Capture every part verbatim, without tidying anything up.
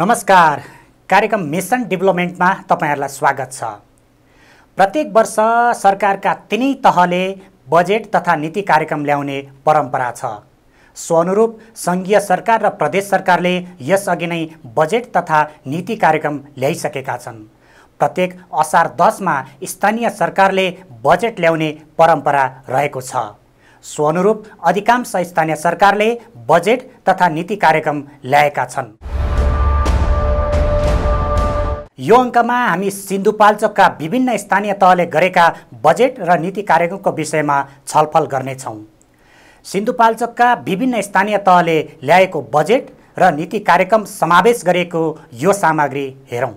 नमस्कार। कार्यक्रम मिसन डेभलपमेन्टमा तपाईहरुलाई स्वागत छ। प्रत्येक वर्ष सरकारका तीनै तहले बजेट तथा नीति कार्यक्रम ल्याउने परम्परा छ। सो अनुरूप संघीय सरकार र प्रदेश सरकारले यसअघि नै बजेट तथा नीति कार्यक्रम ल्याइसकेका छन्। प्रत्येक असार दस मा स्थानीय सरकारले बजेट ल्याउने परम्परा रहेको छ। सो अनुरूप अधिकांश स्थानीय सरकारले बजेट तथा नीति कार्यक्रम ल्याएका छन्। यो अंकमा हामी सिन्धुपाल्चोकका विभिन्न स्थानीय तहले गरेका बजेट र नीति कार्यक्रमको विषयमा छलफल गर्नेछौँ। सिन्धुपाल्चोकका विभिन्न स्थानीय तहले ल्याएको बजेट र नीति कार्यक्रम समावेश गरेको यो सामग्री हेरौँ।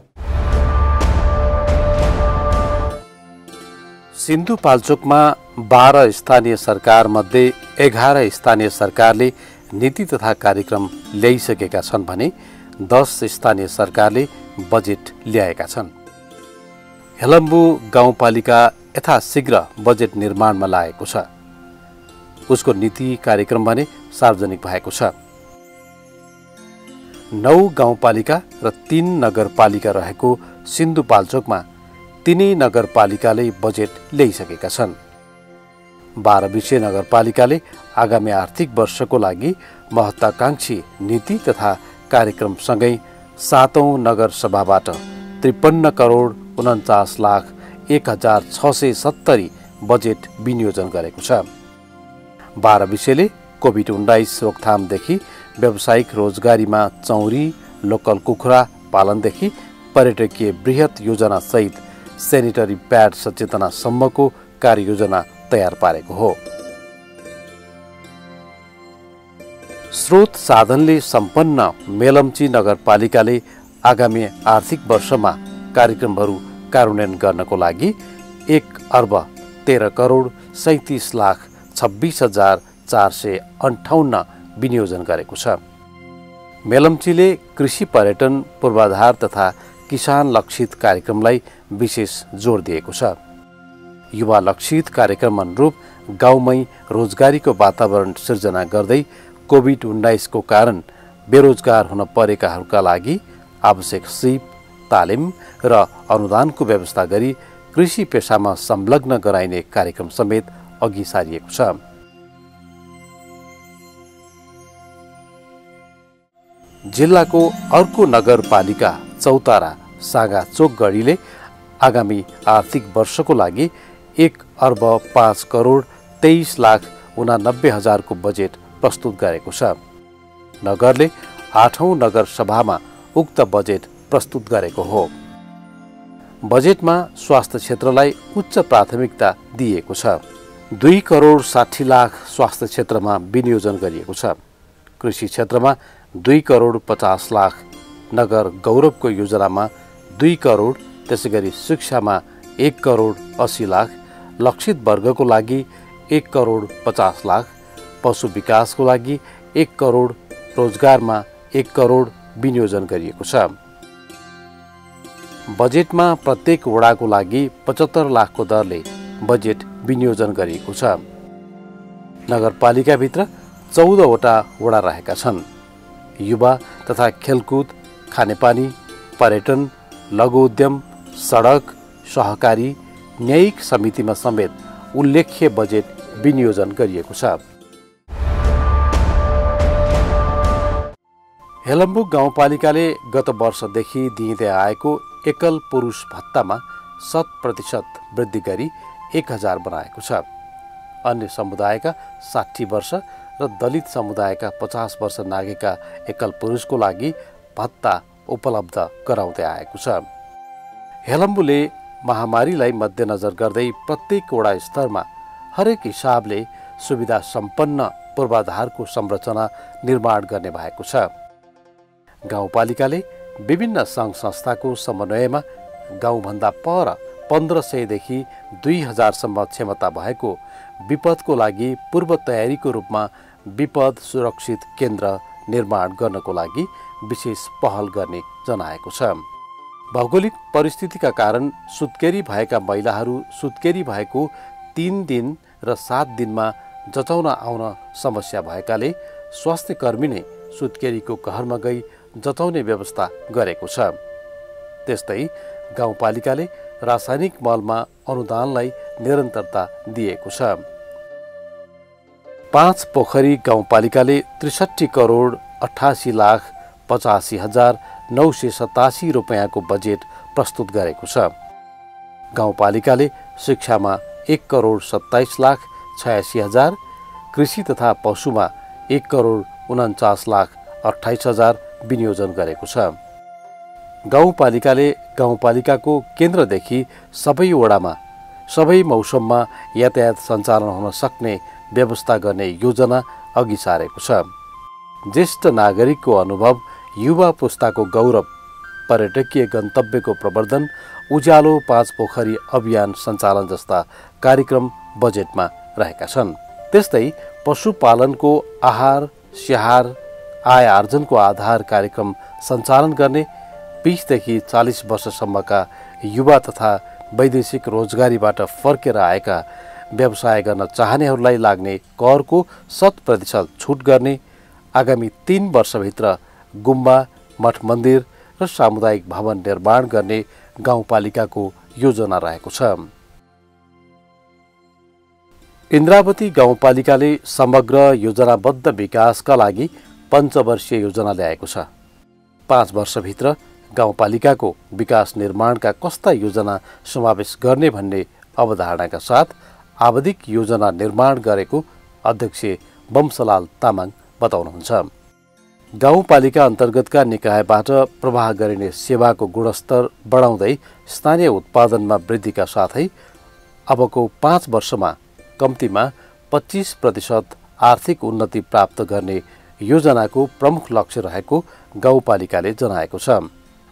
सिन्धुपाल्चोकमा बाह्र स्थानीय सरकारमध्ये एघार स्थानीय सरकारले नीति तथा कार्यक्रम ल्याइसकेका छन् भने दस स्थानीय सरकारले बजेट ल्याएका छन्। हेलम्बू गाउँपालिका यथाशीघ्र बजेट निर्माणमा लागेको छ। उसको नीति कार्यक्रम भने सार्वजनिक भएको छ। नौ गाउँपालिका र तीन नगरपालिका रहेको सिन्धुपाल्चोकमा तीनै नगरपालिकाले बजेट ल्याइसकेका छन्। बाह्रबिसे नगरपालिकाले आगामी आर्थिक वर्षको लागि महत्वाकांक्षी नीति तथा कार्यक्रमसँगै सातौं नगरसभाबाट त्रिपन्न करोड़ उन्चास लाख एक हजार छ सय सत्तरी बजेट विनियोजन गरेको छ। बाह्रबिसेले कोभिड उन्नाइस रोकथामदेखि व्यावसायिक रोजगारीमा चौरी, लोकल कुखुरा पालनदेखि पर्यटकीय बृहत योजनासहित सेनिटरी प्याड सचेतनासम्मको कार्ययोजना तयार पारेको हो। स्रोत साधनले सम्पन्न मेलम्ची नगरपालिकाले आगामी आर्थिक वर्षमा कार्यक्रमहरू कार्यान्वयन गर्नको लागि एक अर्ब तेह्र करोड़ सैंतीस लाख छब्बीस हजार चार सय अन्ठाउन्न विनियोजन गरेको छ। मेलम्चीले कृषि पर्यटन पूर्वाधार तथा किसान लक्षित कार्यक्रमलाई विशेष जोड दिएको छ। युवा लक्षित कार्यक्रम अनुरूप गाउँमै रोजगारीको वातावरण सिर्जना गर्दै कोभिड उन्नाइस को कारण बेरोजगार हुन परेकाहरूका लागि आवश्यक सिप, तालिम र अनुदानको व्यवस्था गरी कृषि पेशामा संलग्न गराइने कार्यक्रम समेत अघि सारिएको छ। जिल्लाको अर्को नगरपालिका चौतारा चोसागाचोक गढीले आगामी आर्थिक वर्षको लागि एक अर्ब पाँच करोड़ तेईस लाख उनानब्बे हजारको बजेट प्रस्तुत गरेको छ। नगरले आठौं नगरसभामा उक्त बजेट प्रस्तुत गरेको हो। बजेटमा स्वास्थ्य क्षेत्रलाई उच्च प्राथमिकता दिएको छ। दुई करोड़ साठी लाख स्वास्थ्य क्षेत्रमा विनियोजन गरिएको छ। कृषि क्षेत्रमा दुई करोड़ पचास लाख, नगर गौरवको योजनामा दुई करोड़, त्यसैगरी शिक्षामा एक करोड़ अस्सी लाख, लक्षित वर्गको लागि एक करोड़ पचास लाख, पशु विकासको लागि एक करोड़, रोजगारमा एक करोड़ विनियोजन गरिएको छ। बजेटमा प्रत्येक वडाको लागि पचहत्तर लाखको दरले बजेट विनियोजन गरिएको छ। नगरपालिकाभित्र चौधवटा वडा रहेका छन्। युवा तथा खेलकुद, खानेपानी, पर्यटन, लघु उद्यम, सडक, सहकारी, न्यायिक समितिमा समेत उल्लेख्य बजेट विनियोजन गरिएको छ। हेलम्बू गाउँपालिकाले गत वर्षदेखि दिँदै आएको एकल पुरुष भत्तामा शत प्रतिशत वृद्धि गरी एक हजार बनाएको छ। अन्य समुदायका साठी वर्ष र दलित समुदायका पचास वर्ष नागेका एकल पुरुषको लागि भत्ता उपलब्ध गराउँदै आएको छ। हेलम्बूले महामारीलाई मध्यनजर गर्दै प्रत्येक वडा स्तरमा हरेक हिसाबले सुविधा सम्पन्न पूर्वाधारको संरचना निर्माण गर्ने भएको छ। गाउँपालिकाले विभिन्न सङ्घ संस्थाको समन्वयमा गाउँभन्दा पर पन्ध्र सयदेखि दुई हजारसम्म क्षमता भएको विपदको लागि पूर्व तयारीको रूपमा विपद सुरक्षित केन्द्र निर्माण गर्नको लागि विशेष पहल गर्ने जनाएको छ। भौगोलिक परिस्थितिका कारण सुत्केरी भएका महिलाहरू सुत्केरी भएको तीन दिन र सात दिनमा जचाउन आउन समस्या भएकाले स्वास्थ्यकर्मी नै सुत्केरीको कहरमा गई जताउने व्यवस्था गरेको छ। त्यस्तै गाउँपालिकाले रासायनिक मलमा अनुदानलाई निरन्तरता दिएको छ। पाँच पोखरी गाउँपालिकाले त्रिसठी करोड अठासी लाख पचासी हजार नौ सय सतासी रुपियाँको बजेट प्रस्तुत गरेको छ। गाउँपालिकाले शिक्षामा एक करोड सत्ताइस लाख छयासी हजार, कृषि तथा पशुमा एक करोड उन्चास लाख अट्ठाइस हजार विनियोजन गरेको छ। गाउँपालिकाले गाउँपालिकाको केन्द्रदेखि सबै वडामा सबै मौसममा यातायात सञ्चालन हुन सक्ने व्यवस्था गर्ने योजना अघि सारेको छ। ज्येष्ठ नागरिकको अनुभव, युवा पुस्ताको गौरव, पर्यटकीय गन्तव्यको प्रवर्धन, उज्यालो पाँच पोखरी अभियान सञ्चालन जस्ता कार्यक्रम बजेटमा रहेका छन्। त्यस्तै पशुपालनको आहार स्याहार आय आर्जनको आधार कार्यक्रम सञ्चालन गर्ने, बीसदेखि चालीस वर्षसम्मका युवा तथा वैदेशिक रोजगारीबाट फर्केर आएका व्यवसाय गर्न चाहनेहरूलाई लाग्ने करको शत प्रतिशत छुट गर्ने, आगामी तीन वर्षभित्र गुम्बा मठ मन्दिर र सामुदायिक भवन निर्माण गर्ने गाउँपालिकाको योजना रहेको छ। इन्द्रावती गाउँपालिकाले समग्र योजनाबद्ध विकासका लागि पञ्चवर्षीय योजना ल्याएको छ। पाँच वर्षभित्र गाउँपालिकाको विकास निर्माणका कस्ता योजना समावेश गर्ने भन्ने अवधारणाका साथ आवधिक योजना निर्माण गरेको अध्यक्ष बमसलाल तामाङ बताउनुहुन्छ। गाउँपालिका अन्तर्गतका निकायबाट प्रवाह गरिने सेवाको गुणस्तर बढाउँदै स्थानीय उत्पादनमा वृद्धिका साथै अबको पाँच वर्षमा कम्तीमा पच्चीस प्रतिशत आर्थिक उन्नति प्राप्त गर्ने योजनाको प्रमुख लक्ष्य रहेको गाउँपालिकाले जनाएको छ।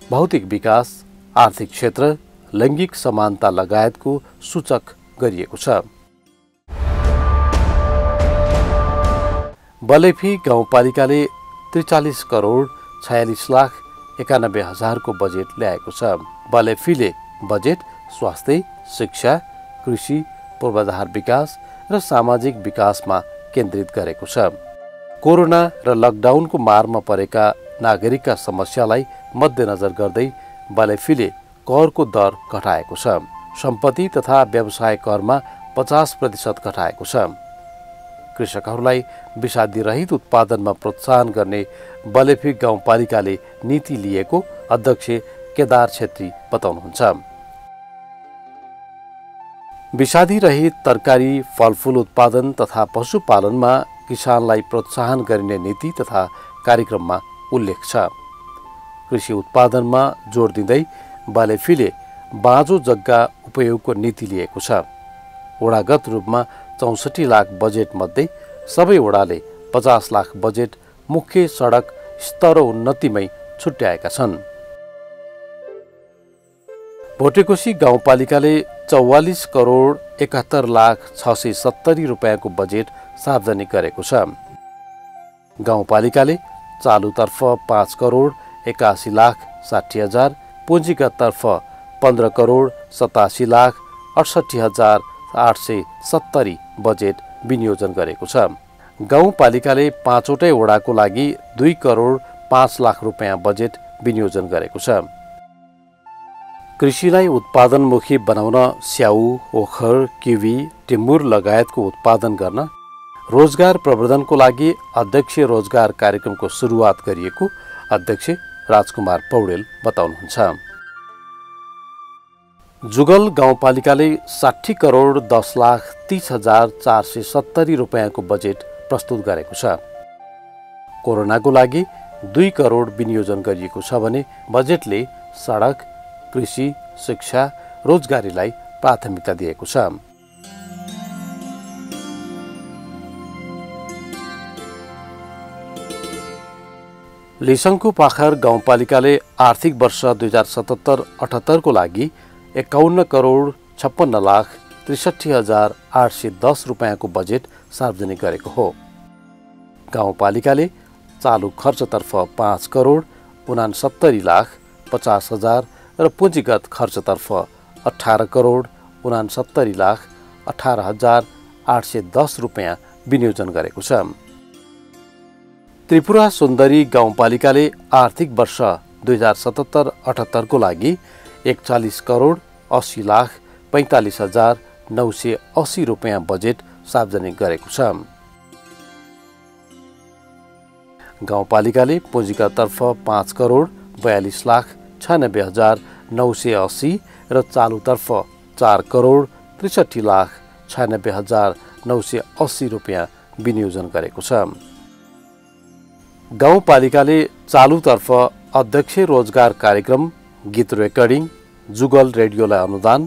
भौतिक विकास, आर्थिक क्षेत्र, लैङ्गिक समानता लगायतको सूचक गरिएको छ। बलेफी गाउँपालिकाले त्रिचालिस करोड छयालिस लाख एकानब्बे हजारको बजेट ल्याएको छ। बलेफीले बजेट स्वास्थ्य, शिक्षा, कृषि, पूर्वाधार विकास र सामाजिक विकासमा केन्द्रित गरेको छ। कोरोना र लकडाउनको मारमा परेका नागरिकका समस्यालाई मध्यनजर गर्दै बलेफीले करको दर घटाएको छ। सम्पत्ति तथा व्यवसाय करमा पचास प्रतिशत घटाएको छ। कृषकहरूलाई विषादीरहित उत्पादनमा प्रोत्साहन गर्ने बलेफी गाउँपालिकाले नीति लिएको अध्यक्ष केदार क्षेत्री बताउनुहुन्छ। विषादीरहित तरकारी, फलफुल उत्पादन तथा पशुपालनमा किसानलाई प्रोत्साहन गरिने नीति तथा कार्यक्रममा उल्लेख छ। कृषि उत्पादनमा जोड दिँदै बलेफीले बाँझो जग्गा उपयोगको नीति लिएको छ। वडागत रूपमा चौसठी लाख बजेट मध्ये सबै वडाले पचास लाख बजेट मुख्य सडक स्तर उन्नतिमै छुट्याएका छन्। भोटेकोशी गाउँपालिकाले चौवालिस करोड एकहत्तर लाख छ सय सत्तरी रुपियाँको बजेट सार्वजनिक गरेको छ। गाउँपालिकाले चालुतर्फ पाँच करोड एकासी लाख साठी हजार, पुँजीगततर्फ पन्ध्र करोड सतासी लाख अठसट्ठी हजार आठ सय सत्तरी बजेट विनियोजन गरेको छ। गाउँपालिकाले पाँचवटै वडाको लागि दुई करोड पाँच लाख रुपियाँ बजेट विनियोजन गरेको छ। कृषिलाई उत्पादनमुखी बनाउन स्याउ, ओखर, किवी, टिमुर लगायतको उत्पादन गर्न, रोजगार प्रवर्धनको लागि अध्यक्ष रोजगार कार्यक्रमको सुरुवात गरिएको अध्यक्ष राजकुमार पौडेल बताउनुहुन्छ। जुगल गाउँपालिकाले साठी करोड दस लाख तीस हजार चार सय सत्तरी रुपियाँको बजेट प्रस्तुत गरेको छ। कोरोनाको लागि दुई करोड विनियोजन गरिएको छ भने बजेटले सडक, कृषि, शिक्षा, रोजगारीलाई प्राथमिकता दिएको छ। लिसङको पाखर गाउँपालिकाले आर्थिक वर्ष दुई हजार सतहत्तर अठहत्तरको लागि एकाउन्न करोड छप्पन्न लाख त्रिसठी हजार आठ सय दस रुपियाँको बजेट सार्वजनिक गरेको हो। गाउँपालिकाले चालु खर्चतर्फ पाँच करोड उनासत्तरी लाख पचास हजार र पुँजीगत खर्चतर्फ अठार करोड उनासत्तरी लाख अठार हजार आठ सय दस रुपियाँ विनियोजन गरेको छ। त्रिपुरा सुन्दरी गाउँपालिकाले आर्थिक वर्ष दुई हजार सतहत्तर अठहत्तर को लागि एकचालीस करोड़ अस्सी लाख पैंतालीस हजार नौ सय अस्सी रुपैयाँ बजेट सार्वजनिक गरेको छ। गाउँपालिकाले पुँजीका तर्फ पाँच करोड़ बयालीस लाख छयानब्बे हजार नौ सय अस्सी र चालुतर्फ चार करोड़ त्रिसठी लाख छयानब्बे हजार नौ सय अस्सी रुपैयाँ विनियोजन गरेको छ। गाउँपालिकाले चालुतर्फ अध्यक्ष रोजगार कार्यक्रम, गीत रेकर्डिङ, जुगल रेडियोलाई अनुदान,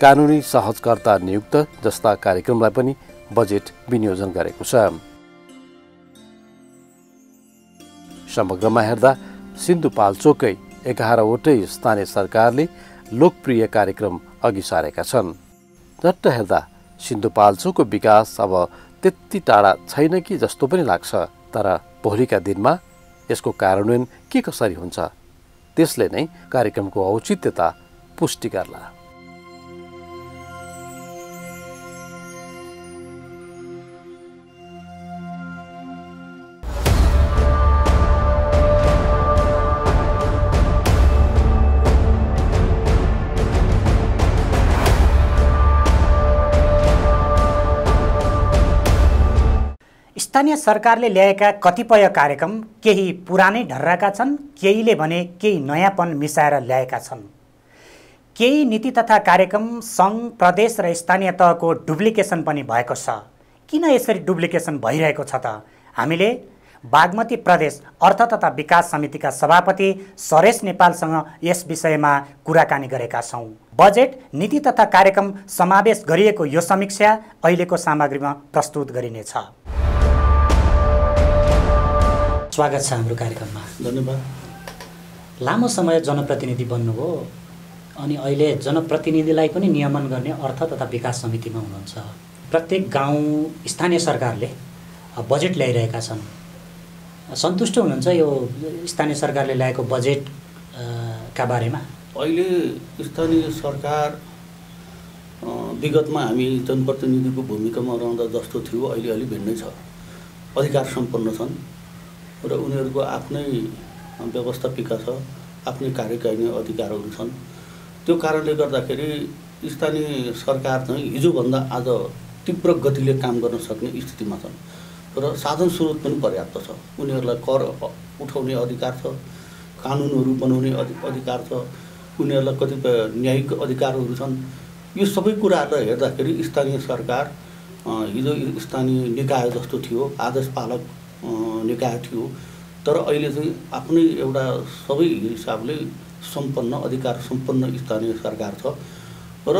कानुनी सहजकर्ता नियुक्त जस्ता कार्यक्रमलाई पनि बजेट विनियोजन गरेको छ। समग्रमा हेर्दा सिन्धुपाल्चोकै एघारवटै स्थानीय सरकारले लोकप्रिय कार्यक्रम अघि सारेका छन्। झट्ट हेर्दा सिन्धुपाल्चोकको विकास अब त्यति टाढा छैन कि जस्तो पनि लाग्छ, तर भोलिका दिनमा यसको कार्यान्वयन के कसरी हुन्छ त्यसले नै कार्यक्रमको औचित्यता पुष्टि गर्ला। स्थानीय सरकारले ल्याएका कतिपय कार्यक्रम केही पुरानै ढर्राका छन्, केहीले भने केही नयाँपन मिसाएर ल्याएका छन्। केही नीति तथा कार्यक्रम सङ्घ, प्रदेश र स्थानीय तहको डुप्लिकेसन पनि भएको छ। किन यसरी डुप्लिकेसन भइरहेको छ त? हामीले बागमती प्रदेश अर्थ तथा विकास समितिका सभापति सरेश नेपालसँग यस विषयमा कुराकानी गरेका छौँ। बजेट, नीति तथा कार्यक्रम समावेश गरिएको यो समीक्षा अहिलेको सामग्रीमा प्रस्तुत गरिनेछ। स्वागत छ हाम्रो कार्यक्रममा। धन्यवाद। लामो समय जनप्रतिनिधि बन्नुभयो, अनि अहिले जनप्रतिनिधिलाई पनि नियमन गर्ने अर्थ तथा विकास समितिमा हुनुहुन्छ। प्रत्येक गाउँ स्थानीय सरकारले बजेट ल्याइरहेका छन्, सन्तुष्ट हुनुहुन्छ यो स्थानीय सरकारले ल्याएको बजेट का बारेमा? अहिले स्थानीय सरकार विगतमा हामी जनप्रतिनिधिको भूमिकामा रहँदा जस्तो थियो अहिले अलि भिन्नै छ। अधिकार सम्पन्न छन् र उनीहरूको आफ्नै व्यवस्थापिका छ, आफ्नै कार्यकारिणी अधिकारहरू छन्। त्यो कारणले गर्दाखेरि स्थानीय सरकार चाहिँ हिजोभन्दा आज तीव्र गतिले काम गर्न सक्ने स्थितिमा छन् र साधन स्रोत पनि पर्याप्त छ। उनीहरूलाई कर उठाउने अधिकार छ, कानुनहरू बनाउने अधिकार छ, उनीहरूलाई कतिपय न्यायिक अधिकारहरू छन्। यो सबै कुराहरूलाई हेर्दाखेरि स्थानीय सरकार हिजो स्थानीय निकाय जस्तो थियो, आदेश पालक निकाय थियो, तर अहिले चाहिँ आफ्नै एउटा सबै हिसाबले सम्पन्न, अधिकार सम्पन्न स्थानीय सरकार छ र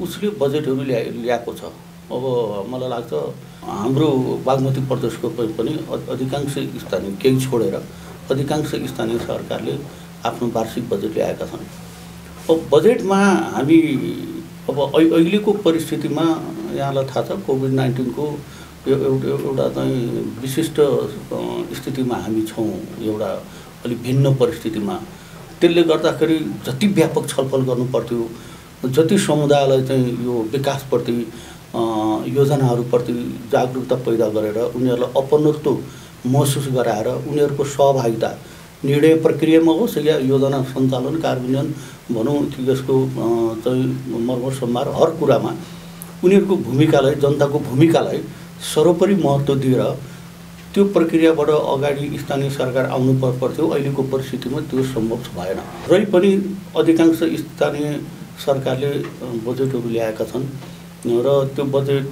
उसले बजेटहरू ल्या ल्याएको छ। अब मलाई लाग्छ हाम्रो बागमती प्रदेशको पनि अधिकांश स्थानीय, केही छोडेर अधिकांश स्थानीय सरकारले आफ्नो वार्षिक बजेट ल्याएका छन्। अब बजेटमा हामी अब अहिलेको परिस्थितिमा यहाँलाई थाहा छ कोभिड नाइन्टिनको एउटा एउटा चाहिँ विशिष्ट स्थितिमा हामी छौँ, एउटा अलिक भिन्न परिस्थितिमा। त्यसले गर्दाखेरि जति व्यापक छलफल गर्नुपर्थ्यो, जति समुदायलाई चाहिँ यो विकासप्रति, योजनाहरूप्रति जागरुकता पैदा गरेर उनीहरूलाई अपनत्व महसुस गराएर उनीहरूको सहभागिता निर्णय प्रक्रियामा होस् या योजना सञ्चालन, कार्यान्वयन भनौँ, त्यसको चाहिँ मर्मत सम्भार हर कुरामा उनीहरूको भूमिकालाई, जनताको भूमिकालाई सर्वोपरि महत्त्व दिएर त्यो प्रक्रियाबाट अगाडि स्थानीय सरकार आउनु पर्थ्यो। अहिलेको परिस्थितिमा त्यो सम्भव भएन। रै पनि अधिकांश स्थानीय सरकारले बजेटहरू ल्याएका छन् र त्यो बजेट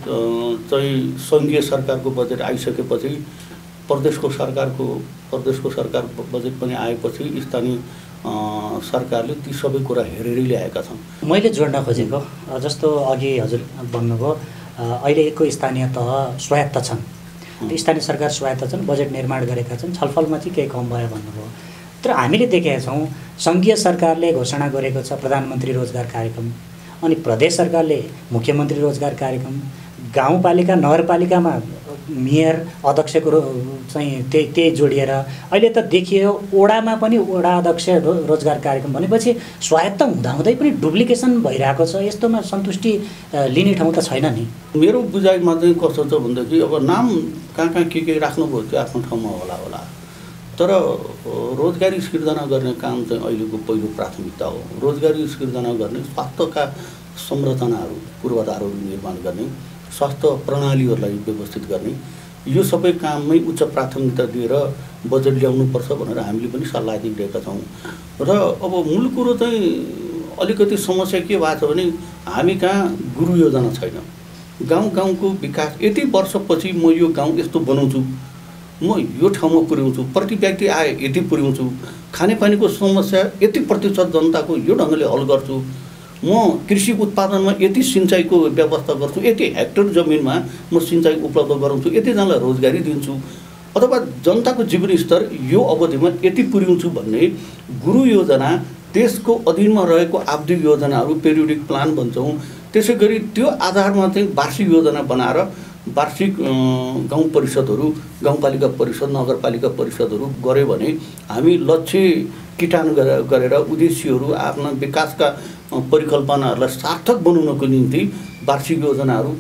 चाहिँ सङ्घीय सरकारको बजेट आइसकेपछि प्रदेशको सरकारको प्रदेशको सरकार बजेट पनि आएपछि स्थानीय सरकारले ती सबै कुरा हेरेर ल्याएका छन्। मैले जोड्न खोजेको जस्तो अघि हजुर भन्नुभयो अहिलेको स्थानीय तह स्वायत्त छन्, स्थानीय सरकार स्वायत्त छन्, बजेट निर्माण गरेका छन्, छलफलमा चाहिँ केही कम भयो भन्नुभयो। तर हामीले देखेका छौँ सङ्घीय सरकारले घोषणा गरेको छ प्रधानमन्त्री रोजगार कार्यक्रम, अनि प्रदेश सरकारले मुख्यमन्त्री रोजगार कार्यक्रम, गाउँपालिका नगरपालिकामा मेयर अध्यक्षको चाहिँ त्यही त्यही जोडिएर अहिले त देखियो ओडामा पनि ओडा अध्यक्ष रोजगार कार्यक्रम भनेपछि स्वायत्त हुँदाहुँदै पनि डुप्लिकेसन भइरहेको छ। यस्तोमा सन्तुष्टि लिने ठाउँ त छैन नि। मेरो बुझाइमा चाहिँ कस्तो छ भन्दाखेरि अब नाम कहाँ कहाँ के के राख्नुभयो त्यो आफ्नो ठाउँमा होला होला, तर रोजगारी सिर्जना गर्ने काम चाहिँ अहिलेको पहिलो प्राथमिकता हो। रोजगारी सिर्जना गर्ने, स्वास्थ्यका संरचनाहरू पूर्वाधारहरू निर्माण गर्ने, स्वास्थ्य प्रणालीहरूलाई व्यवस्थित गर्ने, यो सबै काममै उच्च प्राथमिकता दिएर बजेट ल्याउनुपर्छ भनेर हामीले पनि सल्लाह दिइरहेका छौँ। र अब मूल कुरो चाहिँ अलिकति समस्या के भएको छ भने हामी कहाँ गुरु योजना छैन। गाउँ गाउँको विकास, यति वर्षपछि म यो गाउँ यस्तो बनाउँछु, म यो ठाउँमा पुर्याउँछु, प्रति व्यक्ति आए यति पुर्याउँछु, खानेपानीको समस्या यति प्रतिशत जनताको यो ढङ्गले हल गर्छु, म कृषि उत्पादनमा यति सिँचाइको व्यवस्था गर्छु, यति हेक्टर जमिनमा म सिँचाइ उपलब्ध गराउँछु, यतिजनालाई रोजगारी दिन्छु, अथवा जनताको जीवन स्तर यो अवधिमा यति पुर्याउँछु भन्ने गुरु योजना, त्यसको अधीनमा रहेको आवधिक योजनाहरू पेरियोडिक प्लान भन्छौँ, त्यसै गरी त्यो आधारमा चाहिँ वार्षिक योजना बनाएर वार्षिक गाउँ परिषदहरू, गाउँपालिका परिषद, नगरपालिका परिषदहरू गऱ्यो भने हामी लक्ष्य किटान गरेर उद्देश्यहरू आफ्ना विकासका परिकल्पनाहरूलाई सार्थक बनाउनको निम्ति वार्षिक योजनाहरू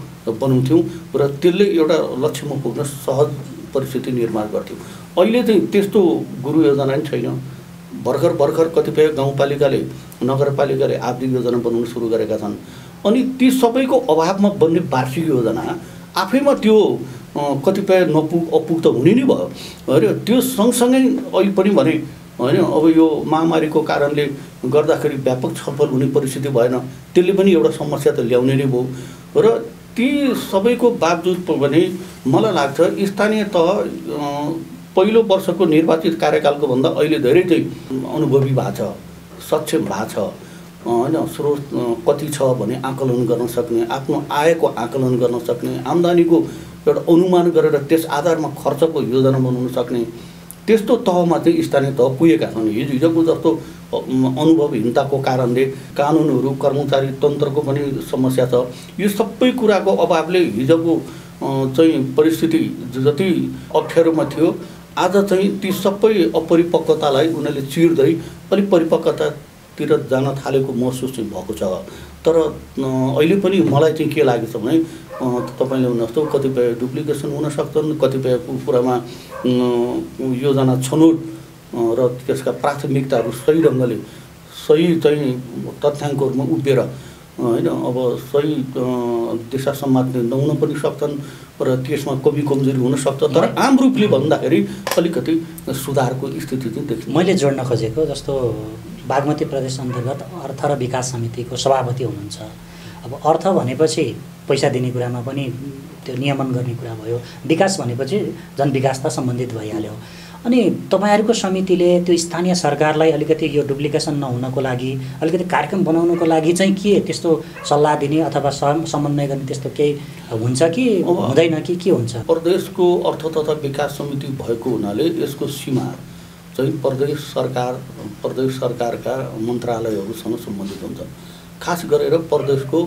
बनाउँथ्यौँ र त्यसले एउटा लक्ष्यमा पुग्न सहज परिस्थिति निर्माण गर्थ्यौँ। अहिले चाहिँ त्यस्तो गुरु योजना पनि छैन। भर्खर भर्खर कतिपय गाउँपालिकाले नगरपालिकाले आवधिक योजना बनाउन सुरु गरेका छन्। अनि ती सबैको अभावमा बन्ने वार्षिक योजना आफैमा त्यो कतिपय नपुग अपुग त हुने नै भयो। होइन, त्यो सँगसँगै अहिले पनि भने होइन अब यो महामारीको कारणले गर्दाखेरि व्यापक छलफल हुने परिस्थिति भएन, त्यसले पनि एउटा समस्या त ल्याउने नै भयो। र ती सबैको बावजुद पनि मलाई लाग्छ स्थानीय तह पहिलो वर्षको निर्वाचित कार्यकालको भन्दा अहिले धेरै चाहिँ अनुभवी भएको छ, सक्षम भएको छ। होइन, स्रोत कति छ भने आकलन गर्न सक्ने, आफ्नो आयको आकलन गर्न सक्ने, आम्दानीको एउटा अनुमान गरेर त्यस आधारमा खर्चको योजना बनाउन सक्ने, त्यस्तो तहमा चाहिँ स्थानीय तह पुगेका छन्। हिजो हिजोको जस्तो अनुभवहीनताको कारणले कानुनहरू, कर्मचारी तन्त्रको पनि समस्या छ। यो सबै कुराको अभावले हिजोको चाहिँ परिस्थिति जति अप्ठ्यारोमा थियो, आज चाहिँ ती सबै अपरिपक्वतालाई उनीहरूले चिर्दै अलिक परिपक्वता तिर जान थालेको महसुस चाहिँ भएको छ। तर अहिले पनि मलाई चाहिँ के लागेको छ भने तपाईँले भन्नुहोस् त कतिपय डुप्लिकेसन हुन सक्छन्, कतिपय कुरामा योजना छनौट र त्यसका प्राथमिकताहरू सही ढङ्गले सही चाहिँ तथ्याङ्कहरूमा उभिएर होइन अब सही दिशा समात्ने नहुन पनि सक्छन् र त्यसमा कमी कमजोरी हुन सक्छ। तर आम रूपले भन्दाखेरि अलिकति सुधारको स्थिति चाहिँ देख्छु। मैले जोड्न खोजेको जस्तो बागमती प्रदेश अन्तर्गत अर्थ र विकास समितिको सभापति हुनुहुन्छ। अब अर्थ भनेपछि पैसा दिने कुरामा पनि त्यो नियमन गर्ने कुरा भयो, विकास भनेपछि जनविकासता सम्बन्धित भइहाल्यो। अनि तपाईँहरूको समितिले त्यो स्थानीय सरकारलाई अलिकति यो डुप्लिकेसन नहुनको लागि अलिकति कार्यक्रम बनाउनको लागि चाहिँ के त्यस्तो सल्लाह दिने अथवा समन्वय गर्ने त्यस्तो केही हुन्छ कि हुँदैन कि के हुन्छ? प्रदेशको अर्थ तथा विकास समिति भएको हुनाले यसको सीमा चाहिँ प्रदेश सरकार, प्रदेश सरकारका मन्त्रालयहरूसँग सम्बन्धित हुन्छ। खास गरेर प्रदेशको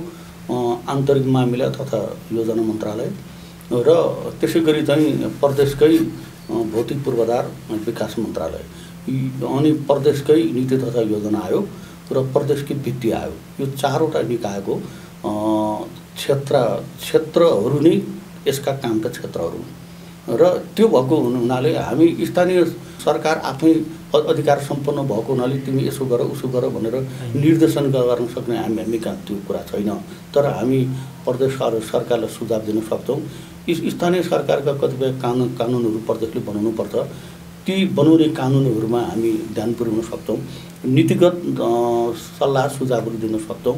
आन्तरिक मामिला तथा योजना मन्त्रालय र त्यसै गरी चाहिँ प्रदेशकै भौतिक पूर्वाधार विकास मन्त्रालय, अनि प्रदेशकै नीति तथा योजना आयोग र प्रदेशकै वित्तीय आयोग, यो चारवटा निकायको क्षेत्र क्षेत्रहरू नै यसका कामका क्षेत्रहरू र त्यो भएको हुनाले हामी स्थानीय सरकार आफै अधिकार सम्पन्न भएको हुनाले तिमी यसो गर उसो गर भनेर निर्देशन गर्न सक्ने हामी हामी कहाँ त्यो कुरा छैन। तर हामी प्रदेश सरकारलाई सुझाव दिन सक्छौँ। स्थानीय सरकारका कतिपय कानुन कानुनहरू प्रदेशले बनाउनुपर्छ, ती बनाउने कानुनहरूमा हामी ध्यान पुर्याउन सक्छौँ, नीतिगत सल्लाह सुझावहरू दिन सक्छौँ।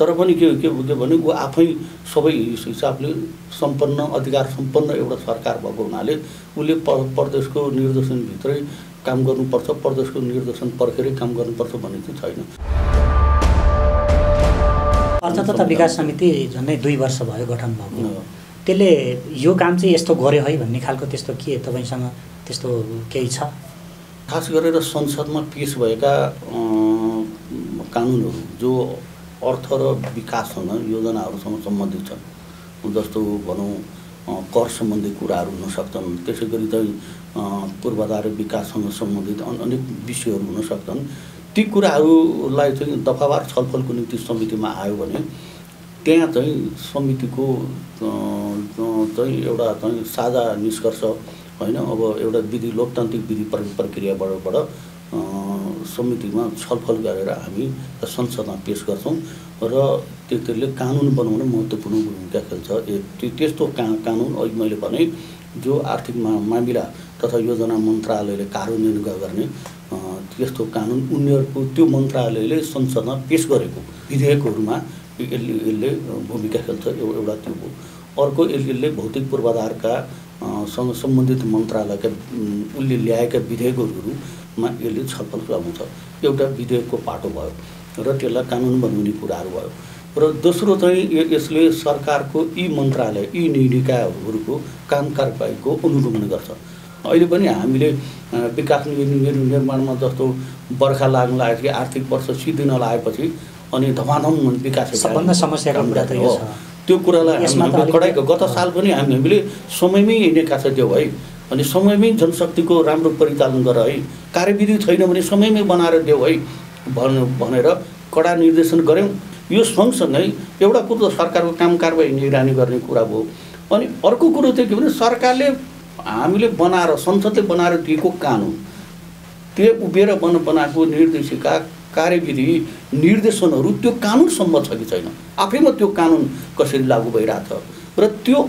तर पनि के के भने ऊ आफै सबै हिसाबले सम्पन्न अधिकार सम्पन्न एउटा सरकार भएको हुनाले उसले प्रदेशको निर्देशनभित्रै काम गर्नुपर्छ, प्रदेशको निर्देशन पर्खेरै काम गर्नुपर्छ भन्ने चाहिँ छैन। अर्थ तथा विकास समिति झन्डै दुई वर्ष भयो गठन भएको, त्यसले यो काम चाहिँ यस्तो गर्यो है भन्ने खालको त्यस्तो के तपाईँसँग त्यस्तो केही छ? खास गरेर संसदमा पेस भएका कानुनहरू जो अर्थ र विकाससँग योजनाहरूसँग सम्बन्धित छन् जस्तो भनौं कर सम्बन्धी कुराहरू हुन सक्छन्। त्यसैगरी चाहिँ पूर्वाधार विकाससँग सम्बन्धित अनेक विषयहरू हुन सक्छन्। ती कुराहरूलाई चाहिँ दफावार छलफलको निम्ति समितिमा आयो भने त्यहाँ चाहिँ समितिको चाहिँ एउटा चाहिँ साझा निष्कर्ष हैन, अब एउटा विधि लोकतान्त्रिक विधि प्रक्रियाबाट समितिमा छलफल गरेर हामी संसदमा पेश गर्छौं र त्यसले कानुन बनाउन महत्त्वपूर्ण भूमिका खेल्छ। त्यस्तो कानुन अहिले मैले भने जो आर्थिक मामिला तथा योजना मन्त्रालयले कार्यान्वयन गर्ने त्यस्तो कानुन उनीहरूको त्यो मन्त्रालयले संसदमा पेश गरेको विधेयकहरुमा यसले भूमिका खेल्छ। एउटा त्यो हो। अर्को यसले भौतिक पूर्वाधारका सँग सम्बन्धित मन्त्रालयका उल्ले ल्याएका विधेयकहरुमा यसले छलफल गराउँछ। एउटा विधेयकको पाटो भयो र त्यसलाई कानुन बनाउने कुराहरू भयो र दोस्रो चाहिँ यसले सरकारको यी मन्त्रालय यी निकायहरुको काम कार्यवाहीको अनुगमन गर्छ। अहिले पनि हामीले विकास निर्माणमा जस्तो बर्खा लाग्न लागेपछि आर्थिक वर्ष सिद्धिन लागेपछि अनि धमाधम विकास सम्बन्ध समस्या राम्रा त यो छ। त्यो कुरालाई हामीले कडाइको गत साल पनि हामी हामीले समयमै हिँडेका छ त्यो है, अनि समयमै जनशक्तिको राम्रो परिचालन गर है, कार्यविधि छैन भने समयमै बनाएर देऊ है भनेर कडा निर्देशन गर्यौं। यो सँगसँगै एउटा कुरो त सरकारको काम कारबाही निगरानी गर्ने कुरा भयो। अनि अर्को कुरो चाहिँ के भने सरकारले हामीले बनाएर संसदले बनाएर दिएको कानुन त्यो उभिएर बन बनाएको निर्देशिका कार्यविधि निर्देशनहरू त्यो कानुनसम्म छ कि छैन, आफैमा त्यो कानुन कसरी लागू भइरहेछ र त्यो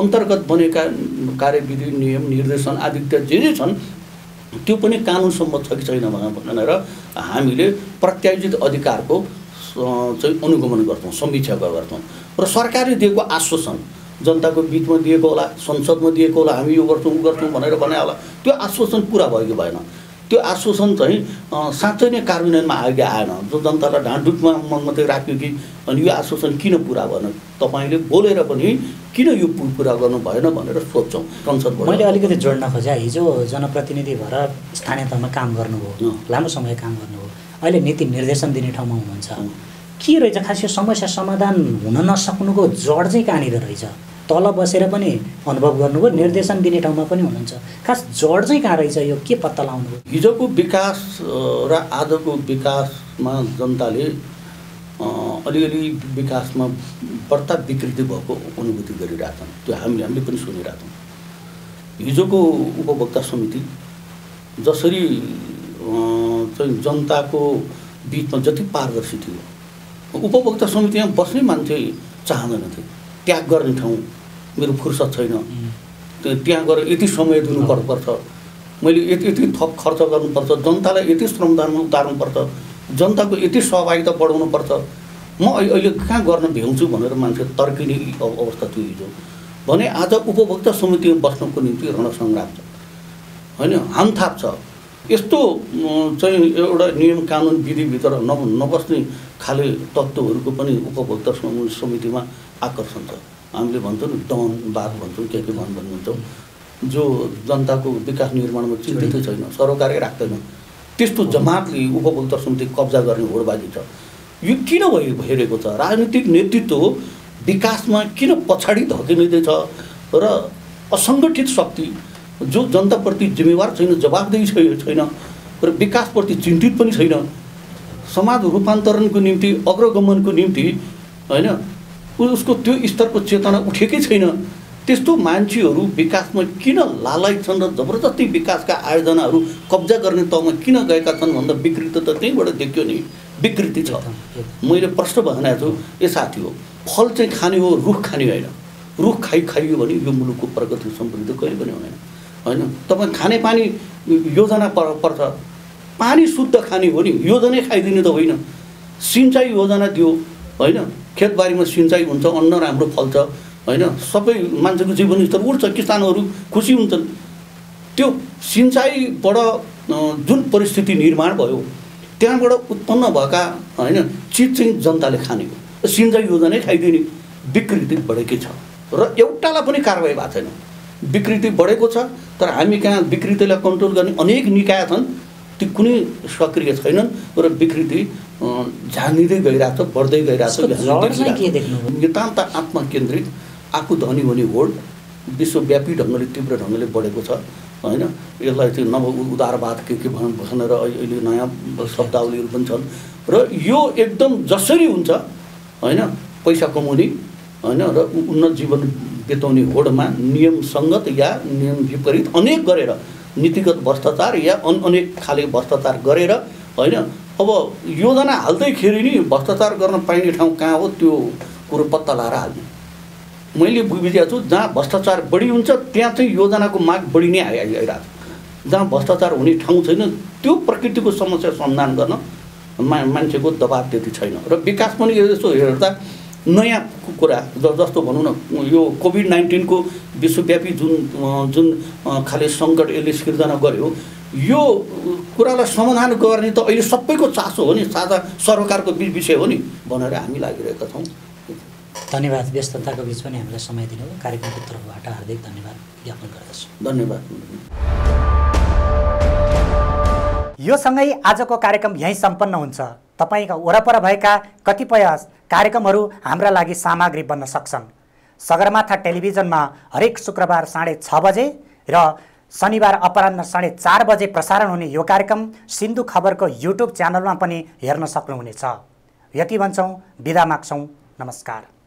अन्तर्गत बनेका कार्यविधि नियम निर्देशन आदि जे जे छन् त्यो पनि कानुनसम्म छ कि छैन भनेर हामीले प्रत्यायोजित अधिकारको चाहिँ अनुगमन गर्छौँ, समीक्षा गर्छौँ र सरकारले दिएको आश्वासन जनताको बीचमा दिएको होला, संसदमा दिएको होला, हामी यो गर्छौँ उ गर्छौँ भनेर भने होला, त्यो आश्वासन पुरा भयो कि भएन, त्यो आश्वासन चाहिँ साँच्चै नै कार्यान्वयनमा आयो कि आएन, जो जनतालाई ढाँडुटमा मन मात्रै राख्यो कि अनि यो आश्वासन किन पुरा भएन, तपाईँले बोलेर पनि किन यो पुरा गर्नु भएन भनेर सोध्छौँ। संसदबाट मैले अलिकति जोड्न खोजेँ, हिजो जनप्रतिनिधि भएर स्थानीय तहमा काम गर्नुभयो, लामो समय काम गर्नुभयो, अहिले नीति निर्देशन दिने ठाउँमा हुनुहुन्छ, के रहेछ खास यो समस्या समाधान हुन नसक्नुको जड चाहिँ कहाँनिर रहेछ? तल बसेर पनि अनुभव गर्नुभयो, निर्देशन दिने ठाउँमा पनि हुनुहुन्छ, खास जड चाहिँ कहाँ रहेछ यो के पत्ता लगाउनु? हिजोको विकास र आजको विकासमा जनताले अलिअलि विकासमा बढ्ता विकृति भएको अनुभूति गरिरहेछन्, त्यो हामीले हामीले पनि सुनिरहेछौँ। हिजोको उपभोक्ता समिति जसरी चाहिँ जनताको बिचमा जति पारदर्शी थियो, उपभोक्ता समितिमा बस्ने मान्छे चाहँदैनथे, त्याग गर्ने ठाउँ मेरो फुर्सद छैन, त्यहाँ गएर यति समय दिनुपर्छ, मैले यति यति थप खर्च गर्नुपर्छ, जनतालाई यति श्रमदानमा उतार्नुपर्छ, जनताको यति सहभागिता बढाउनुपर्छ, म अहिले कहाँ गर्न भ्याउँछु भनेर मान्छे तर्किने अवस्था थियो हिजो भने। आज उपभोक्ता समितिमा बस्नको निम्ति रणसङ्ग्राम छ होइन, हामथाप छ, यस्तो चाहिँ एउटा नियम कानुन विधिभित्र न नबस्ने खाले तत्त्वहरूको पनि उपभोक्ता समितिमा आकर्षण छ। हामीले भन्छौँ नि दमनवाद भन्छौँ, के के भन् भन्नुहुन्छ, जो जनताको विकास निर्माणमा चिन्तितै छैन, सरोकारै राख्दैन, त्यस्तो जमातले उपभोक्ता समिति कब्जा गर्ने होडबाजी छ। यो किन भयो भइरहेको छ? राजनीतिक नेतृत्व विकासमा किन पछाडि धकिँदैछ र असङ्गठित शक्ति जो जनताप्रति जिम्मेवार छैन, जवाबदेही छैन र विकासप्रति चिन्तित पनि छैन, समाज रूपान्तरणको निम्ति अग्रगमनको निम्ति होइन उसको त्यो स्तरको चेतना उठेकै छैन, त्यस्तो मान्छेहरू विकासमा किन लालायित छन् र जबरजस्ती विकासका आयोजनाहरू कब्जा गर्ने तहमा किन गएका छन् भन्दा विकृति त त्यहीँबाट देखियो नि, विकृति छ। मैले प्रश्न भनेको छु ए साथी हो, फल चाहिँ खाने हो, रुख खाने होइन, रुख खाइ खाइयो भने यो मुलुकको प्रगति समृद्धि कहिले पनि हुँदैन होइन। तपाईँ खानेपानी योजना पर्छ, पानी शुद्ध खाने हो नि, योजना खाइदिने त होइन, सिँचाइ योजना दियो होइन, खेतबारीमा सिँचाइ हुन्छ, अन्न राम्रो फल्छ होइन, सबै मान्छेको जीवनस्तर उठ्छ, किसानहरू खुसी हुन्छन्। त्यो सिँचाइबाट जुन परिस्थिति निर्माण भयो त्यहाँबाट उत्पन्न भएका होइन चिज चाहिँ जनताले खाने हो, सिँचाइ योजना खाइदिने विकृति बढेकै छ र एउटालाई पनि कारवाही भएको छैन। विकृति बढेको छ तर हामी कहाँ विकृतिलाई कन्ट्रोल गर्ने अनेक निकाय छन्, ती कुनै सक्रिय छैनन् र विकृति झाँगिँदै गइराछ बढ्दै गइराछ। नितान्त आत्मकेन्द्रित आफू धनी हुने होड विश्वव्यापी ढङ्गले तीव्र ढङ्गले बढेको छ हैन। यसलाई चाहिँ नव उदारवाद के के भनेर अहिले नयाँ शब्दावलीहरू पनि छन् र यो एकदम जसरी हुन्छ हैन पैसा कमाउने हैन र उन्नत जीवन बिताउने होडमा नियम संगत या नियम विपरीत अनेक गरेर नीतिगत भ्रष्टाचार या अन अनेक खाले भ्रष्टाचार गरेर हैन। अब योजना हाल्दैखेरि नि भ्रष्टाचार गर्न पाइने ठाउँ कहाँ हो त्यो कुरो पत्ता लगाएर हाल्ने। मैले बुझेको छु जहाँ भ्रष्टाचार बढी हुन्छ त्यहाँ चाहिँ योजनाको माग बढी नै आइरहेको छ। जहाँ भ्रष्टाचार हुने ठाउँ छैन त्यो प्रकृतिको समस्या समाधान गर्न मा मान्छेको दबाब त्यति छैन र विकास पनि यसो हेर्दा नयाँ कुरा जस्तो भनौँ न यो कोभिड नाइन्टीन को विश्वव्यापी जुन जुन खाले सङ्कट यसले सिर्जना गर्यो यो कुरालाई समाधान गर्ने त अहिले सबैको चासो हो नि, साझा सरकारको विषय हो नि भनेर हामी लागिरहेका छौँ। धन्यवाद। व्यस्तताको बीच पनि हामीलाई समय दिनु कार्यक्रमको तर्फबाट हार्दिक धन्यवाद ज्ञापन गर्दछु। धन्यवाद। यो सँगै आजको कार्यक्रम यही सम्पन्न हुन्छ। तपाईका वरपर भएका कतिपय कार्यक्रमहरू हाम्रा लागि सामग्री बन्न सक्छन्। सगरमाथा टेलिभिजनमा हरेक शुक्रबार साढे छ बजे र शनिबार अपराह्न साढे चार बजे प्रसारण हुने यो कार्यक्रम सिन्धु खबरको युट्युब च्यानलमा पनि हेर्न सक्नुहुनेछ। यति भन्छौँ, बिदा माग्छौँ, नमस्कार।